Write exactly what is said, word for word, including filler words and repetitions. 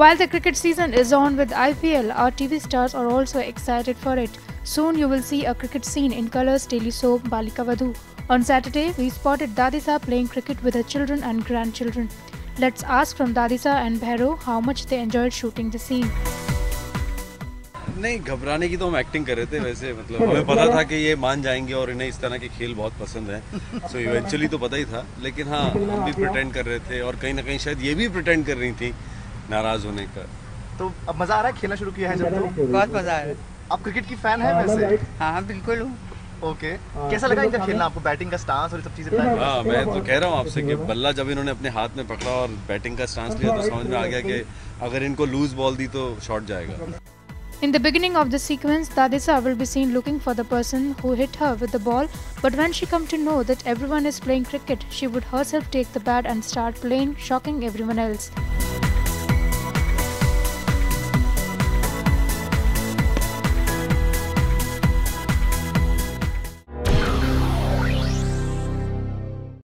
While the cricket season is on with I P L, our T V stars are also excited for it. Soon you will see a cricket scene in Colors daily soap Balika Vadhu. On Saturday, we spotted Dadisa playing cricket with her children and grandchildren. Let's ask from Dadisa and Bhairon how much they enjoyed shooting the scene. नहीं घबराने की तो हम acting कर रहे थे वैसे मतलब हमें पता था कि ये मान जाएंगे और इन्हें इस तरह के खेल बहुत पसंद है सो इवेंचुअली तो पता ही था लेकिन हाँ हम भी प्रिटेंड कर रहे थे और कहीं ना कहीं शायद ये भी प्रिटेंड कर रही थी नाराज होने का तो अब मजा आ रहा है खेलना शुरू किया है जब तो बहुत मजा आ रहा है आप क्रिकेट की फैन है वैसे हाँ हाँ बिल्कुल हूँ ओके okay. कैसा लगा इनका खेलना आपको बैटिंग का स्टांस और सब चीजें हाँ मैं तो कह रहा हूँ आपसे कि बल्ला जब इन्होंने अपने हाथ में पकड़ा और बैटिंग का स्टांस लिया तो समझ में आ गया कि अगर इनको लूज बॉल दी तो शॉट जाएगा In the beginning of the sequence, Dadisa will be seen looking for the person who hit her with the ball, but when she comes to know that everyone is playing cricket, she would herself take the bat and start playing, shocking everyone else.